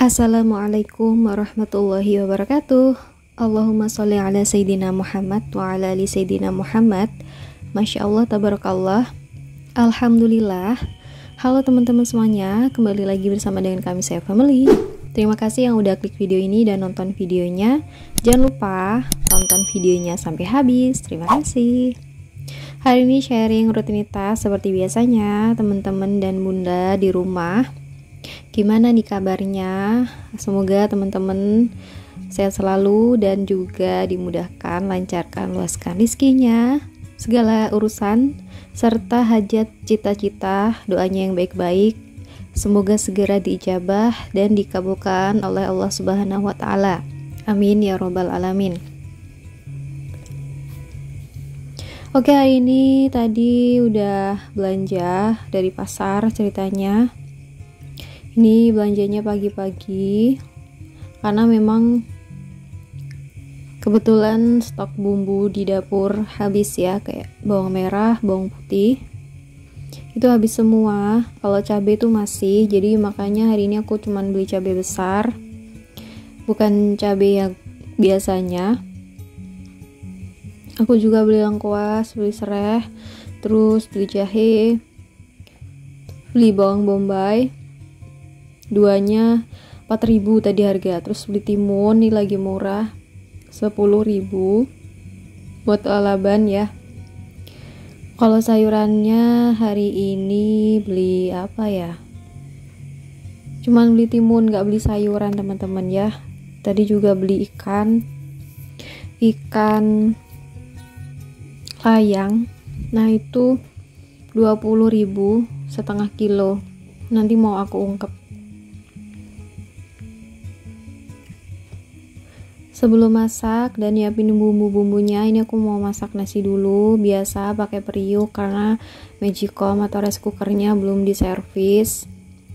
Assalamualaikum warahmatullahi wabarakatuh. Allahumma sholli ala Sayyidina Muhammad wa ala ali Sayyidina Muhammad. Masya Allah, tabarakallah, alhamdulillah. Halo teman-teman semuanya, kembali lagi bersama dengan kami Seha Family. Terima kasih yang udah klik video ini dan nonton videonya. Jangan lupa tonton videonya sampai habis, terima kasih. Hari ini sharing rutinitas seperti biasanya teman-teman dan bunda di rumah. Gimana nih kabarnya? Semoga teman-teman sehat selalu dan juga dimudahkan, lancarkan, luaskan rizkinya, segala urusan serta hajat, cita-cita, doanya yang baik-baik. Semoga segera diijabah dan dikabulkan oleh Allah Subhanahu wa taala. Amin ya robbal alamin. Oke, hari ini tadi udah belanja dari pasar ceritanya. Ini belanjanya pagi-pagi karena memang kebetulan stok bumbu di dapur habis ya, kayak bawang merah, bawang putih itu habis semua. Kalau cabai itu masih, jadi makanya hari ini aku cuman beli cabai besar, bukan cabai yang biasanya. Aku juga beli lengkuas, beli serai, terus beli jahe, beli bawang bombay, duanya 4.000 tadi harga. Terus beli timun, ini lagi murah 10.000 buat olahan ya. Kalau sayurannya hari ini beli apa ya, cuman beli timun, nggak beli sayuran teman-teman ya. Tadi juga beli ikan layang, nah itu 20.000 setengah kilo, nanti mau aku ungkep. Sebelum masak dan nyiapin bumbu-bumbunya, ini aku mau masak nasi dulu, biasa pakai periuk karena magicom atau rice cookernya belum diservis.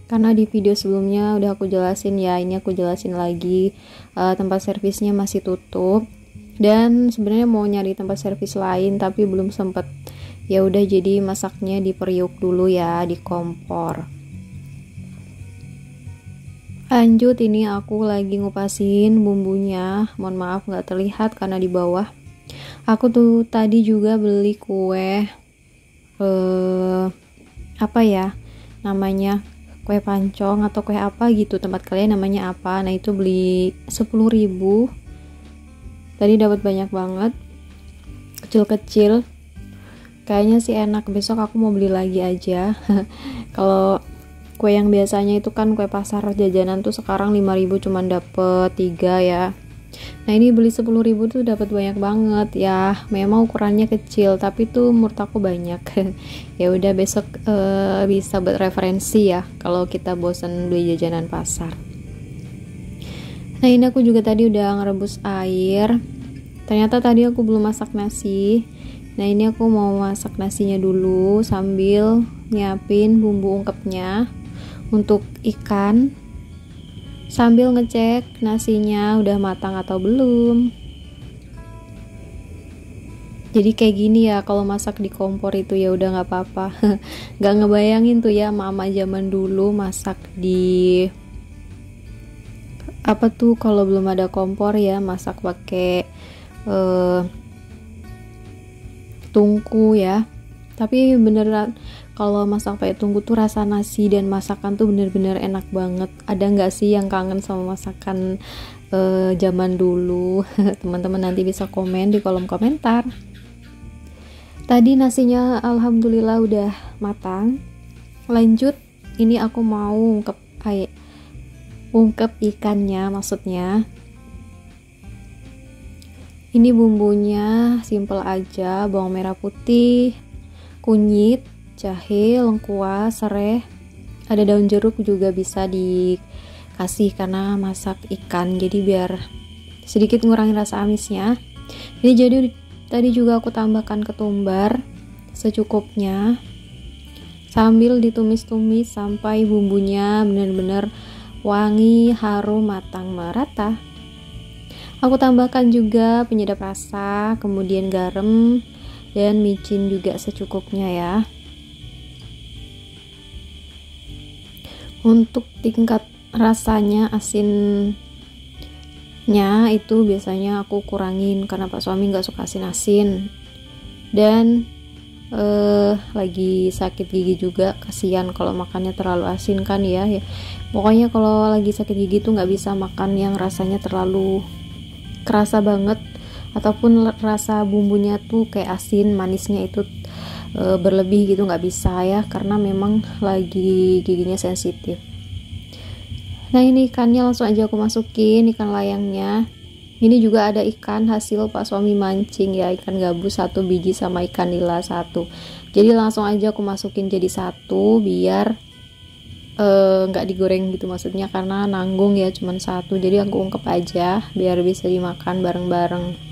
Karena di video sebelumnya udah aku jelasin ya, ini aku jelasin lagi, tempat servisnya masih tutup dan sebenarnya mau nyari tempat servis lain tapi belum sempet. Ya udah, jadi masaknya di periuk dulu ya, di kompor. Lanjut, ini aku lagi ngupasin bumbunya, mohon maaf nggak terlihat karena di bawah. Aku tuh tadi juga beli kue apa ya namanya, kue pancong atau kue apa gitu, tempat kalian namanya apa. Nah itu beli 10.000 tadi, dapat banyak banget, kecil-kecil. Kayaknya sih enak, besok aku mau beli lagi aja. Kalau kue yang biasanya itu kan kue pasar jajanan tuh sekarang 5.000 cuman dapet 3 ya. Nah ini beli 10.000 tuh dapat banyak banget ya. Memang ukurannya kecil tapi tuh menurut aku banyak. Ya udah, besok bisa buat referensi ya kalau kita bosen beli jajanan pasar. Nah ini aku juga tadi udah ngerebus air. Ternyata tadi aku belum masak nasi. Nah ini aku mau masak nasinya dulu sambil nyiapin bumbu ungkepnya untuk ikan, sambil ngecek nasinya udah matang atau belum. Jadi kayak gini ya kalau masak di kompor itu, ya udah nggak apa-apa. Nggak ngebayangin tuh ya mama zaman dulu masak di apa tuh, kalau belum ada kompor ya masak pakai tungku ya. Tapi beneran kalau masak pakai tungku tuh rasa nasi dan masakan tuh bener-bener enak banget. Ada nggak sih yang kangen sama masakan zaman dulu? Teman-teman nanti bisa komen di kolom komentar. Tadi nasinya alhamdulillah udah matang. Lanjut, ini aku mau ungkep ikannya maksudnya. Ini bumbunya simple aja, bawang merah putih, kunyit, jahe, lengkuas, serai, ada daun jeruk juga bisa dikasih karena masak ikan, jadi biar sedikit ngurangin rasa amisnya. Jadi tadi juga aku tambahkan ketumbar secukupnya, sambil ditumis-tumis sampai bumbunya benar-benar wangi, harum, matang, merata. Aku tambahkan juga penyedap rasa, kemudian garam dan micin juga secukupnya ya. Untuk tingkat rasanya, asinnya itu biasanya aku kurangin karena Pak Suami nggak suka asin-asin, dan lagi sakit gigi juga, kasihan kalau makannya terlalu asin kan ya. Pokoknya kalau lagi sakit gigi tuh nggak bisa makan yang rasanya terlalu kerasa banget, ataupun rasa bumbunya tuh kayak asin manisnya itu berlebih gitu, nggak bisa ya, karena memang lagi giginya sensitif. Nah ini ikannya langsung aja aku masukin, ikan layangnya. Ini juga ada ikan hasil Pak Suami mancing ya, ikan gabus 1 biji sama ikan nila 1. Jadi langsung aja aku masukin jadi 1 biar nggak digoreng gitu maksudnya, karena nanggung ya cuman 1. Jadi aku ungkep aja biar bisa dimakan bareng-bareng.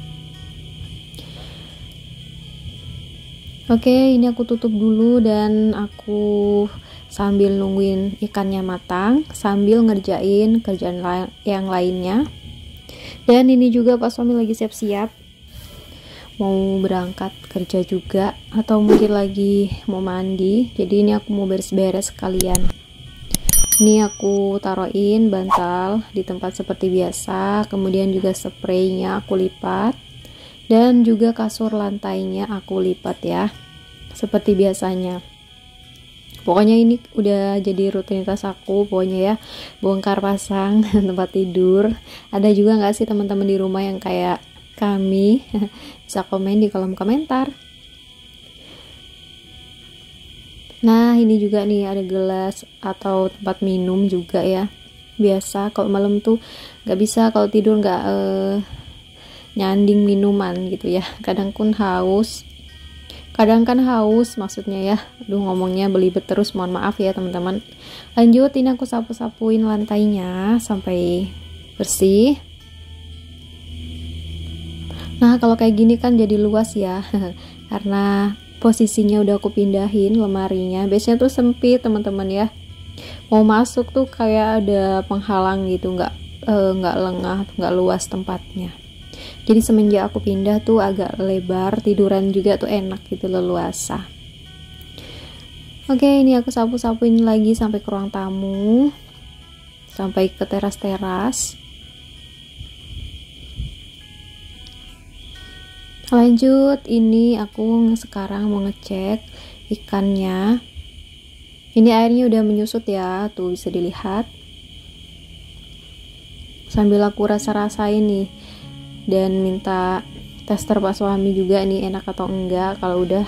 Oke, ini aku tutup dulu dan aku sambil nungguin ikannya matang, sambil ngerjain kerjaan yang lainnya. Dan ini juga Pak Suami lagi siap-siap mau berangkat kerja juga, atau mungkin lagi mau mandi. Jadi ini aku mau beres-beres sekalian. Ini aku taruhin bantal di tempat seperti biasa, kemudian juga spraynya aku lipat. Dan juga kasur lantainya aku lipat ya, seperti biasanya. Pokoknya ini udah jadi rutinitas aku, pokoknya ya, bongkar pasang tempat tidur. Ada juga nggak sih teman-teman di rumah yang kayak kami? Bisa komen di kolom komentar. Nah ini juga nih ada gelas atau tempat minum juga ya. Biasa kalau malam tuh nggak bisa, kalau tidur nggak nyanding minuman gitu ya, kadang kan haus maksudnya ya. Aduh ngomongnya belibet terus, mohon maaf ya teman-teman. Lanjut, ini aku sapu-sapuin lantainya sampai bersih. Nah kalau kayak gini kan jadi luas ya, karena posisinya udah aku pindahin lemarinya. Biasanya tuh sempit teman-teman ya, mau masuk tuh kayak ada penghalang gitu, nggak lengah, nggak luas tempatnya. Jadi semenjak aku pindah tuh agak lebar, tiduran juga tuh enak gitu, leluasa. Oke, ini aku sapu-sapuin lagi sampai ke ruang tamu, sampai ke teras-teras. Lanjut, ini aku sekarang mau ngecek ikannya. Ini airnya udah menyusut ya, tuh bisa dilihat. Sambil aku rasa-rasain nih, dan minta tester Pak Suami juga nih enak atau enggak. Kalau udah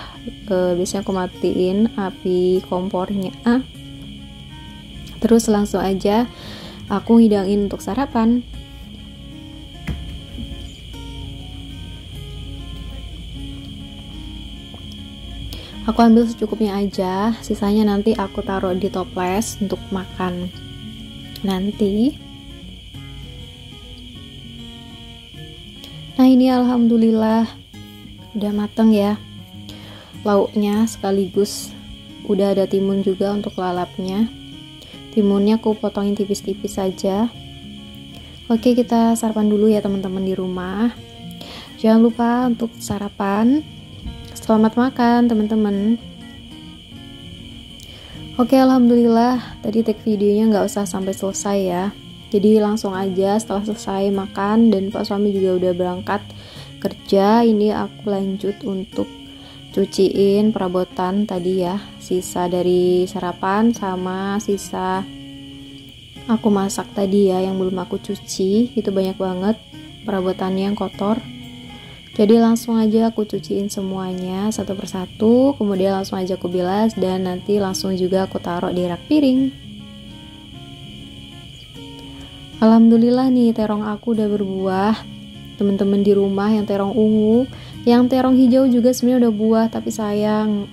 biasanya aku matiin api kompornya, terus langsung aja aku hidangin untuk sarapan. Aku ambil secukupnya aja, sisanya nanti aku taruh di toples untuk makan nanti. Nah ini alhamdulillah udah mateng ya lauknya, sekaligus udah ada timun juga untuk lalapnya. Timunnya aku potongin tipis-tipis aja. Oke, kita sarapan dulu ya teman-teman di rumah. Jangan lupa untuk sarapan. Selamat makan teman-teman. Oke, alhamdulillah tadi take videonya nggak usah sampai selesai ya. Jadi langsung aja setelah selesai makan dan Pak Suami juga udah berangkat kerja, ini aku lanjut untuk cuciin perabotan tadi ya, sisa dari sarapan sama sisa aku masak tadi ya yang belum aku cuci. Itu banyak banget perabotannya yang kotor, jadi langsung aja aku cuciin semuanya satu persatu, kemudian langsung aja aku bilas dan nanti langsung juga aku taruh di rak piring. Alhamdulillah nih terong aku udah berbuah. Teman-teman di rumah yang terong ungu, yang terong hijau juga sebenarnya udah buah, tapi sayang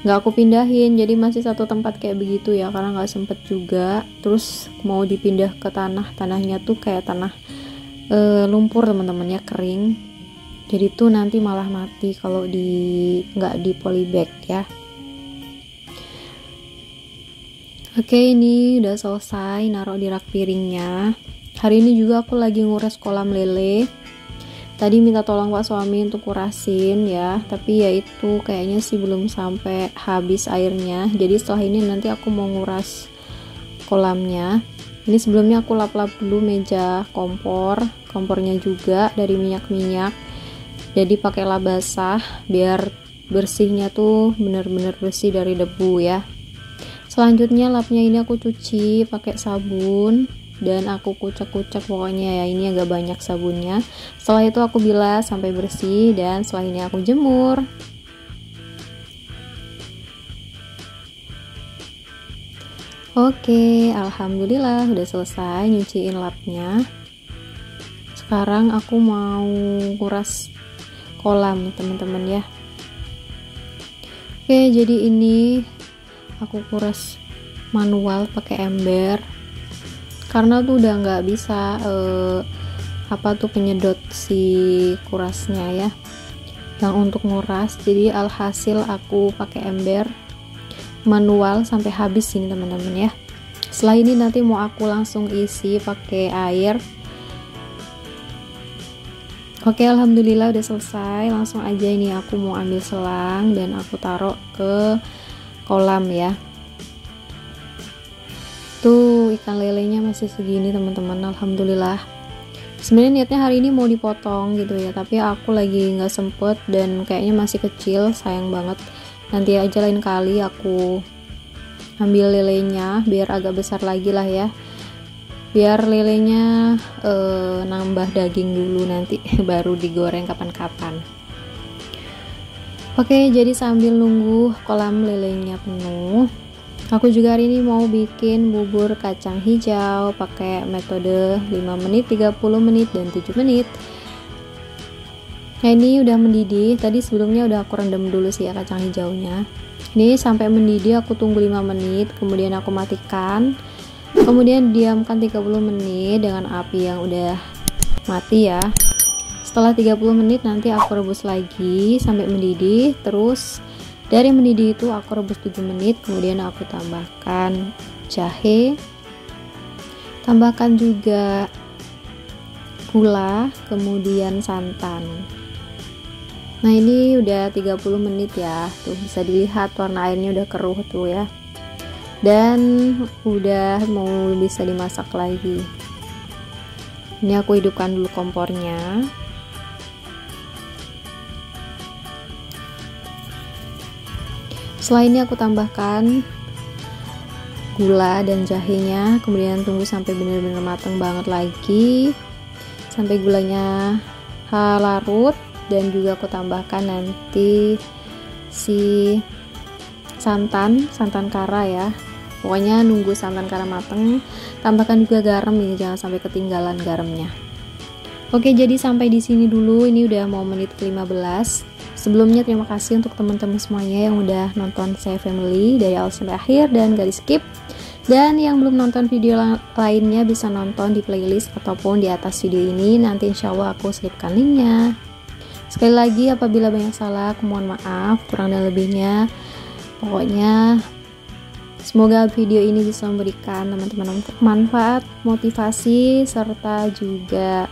nggak aku pindahin, jadi masih satu tempat kayak begitu ya, karena nggak sempet juga. Terus mau dipindah ke tanah, tanahnya tuh kayak tanah lumpur teman-teman ya, kering. Jadi tuh nanti malah mati kalau nggak di polybag ya. Oke, ini udah selesai naruh di rak piringnya. Hari ini juga aku lagi nguras kolam lele. Tadi minta tolong Pak suami untuk kurasin ya, tapi ya itu kayaknya sih belum sampai habis airnya. Jadi setelah ini nanti aku mau nguras kolamnya. Ini sebelumnya aku lap-lap dulu meja kompornya juga dari minyak-minyak. Jadi pakai lap basah biar bersihnya tuh bener-bener bersih dari debu ya. Selanjutnya lapnya ini aku cuci pakai sabun dan aku kucek-kucek pokoknya ya, ini agak banyak sabunnya. Setelah itu aku bilas sampai bersih dan setelah ini aku jemur. Oke, alhamdulillah udah selesai nyuciin lapnya. Sekarang aku mau kuras kolam teman-teman ya. Oke, jadi ini aku kuras manual pakai ember karena tuh udah nggak bisa penyedot si kurasnya ya yang untuk nguras. Jadi alhasil aku pakai ember manual sampai habis ini teman-teman ya. Setelah ini nanti mau aku langsung isi pakai air. Oke, alhamdulillah udah selesai. Langsung aja ini aku mau ambil selang dan aku taruh ke kolam ya. Tuh ikan lelenya masih segini teman-teman, alhamdulillah. Sebenarnya niatnya hari ini mau dipotong gitu ya, tapi aku lagi nggak sempet dan kayaknya masih kecil, sayang banget. Nanti aja lain kali aku ambil lelenya biar agak besar lagi lah ya, biar lelenya nambah daging dulu, nanti baru digoreng kapan-kapan. Oke, jadi sambil nunggu kolam lelenya penuh, aku juga hari ini mau bikin bubur kacang hijau pakai metode 5 menit, 30 menit, dan 7 menit. Nah, ini udah mendidih. Tadi sebelumnya udah aku rendam dulu sih ya kacang hijaunya. Ini sampai mendidih aku tunggu 5 menit, kemudian aku matikan. Kemudian diamkan 30 menit dengan api yang udah mati ya. Setelah 30 menit nanti aku rebus lagi sampai mendidih. Terus dari mendidih itu aku rebus 7 menit, kemudian aku tambahkan jahe, tambahkan juga gula, kemudian santan. Nah, ini udah 30 menit ya. Tuh bisa dilihat warna airnya udah keruh tuh ya. Dan udah mau bisa dimasak lagi. Ini aku hidupkan dulu kompornya. Setelah ini aku tambahkan gula dan jahenya, kemudian tunggu sampai benar-benar matang banget lagi, sampai gulanya larut. Dan juga aku tambahkan nanti si santan kara ya. Pokoknya nunggu santan kara mateng. Tambahkan juga garam ini, jangan sampai ketinggalan garamnya. Oke, jadi sampai di sini dulu. Ini udah mau menit ke-15. Sebelumnya terima kasih untuk teman-teman semuanya yang udah nonton Seha Family dari awal sampai akhir dan gak di skip. Dan yang belum nonton video lainnya bisa nonton di playlist ataupun di atas video ini, nanti insya Allah aku selipkan linknya. Sekali lagi apabila banyak salah aku mohon maaf, kurang dan lebihnya. Pokoknya semoga video ini bisa memberikan teman-teman manfaat, motivasi, serta juga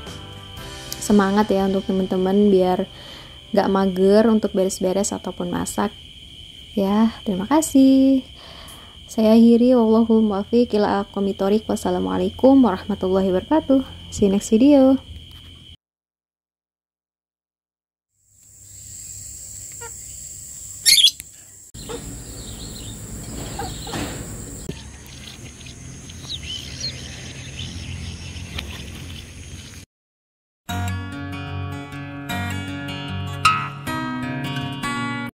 semangat ya untuk teman-teman biar gak mager untuk beres-beres ataupun masak ya. Terima kasih, saya akhiri, wallahul muwaffiq ila aqwamit thoriq. Wassalamualaikum warahmatullahi wabarakatuh. See you next video.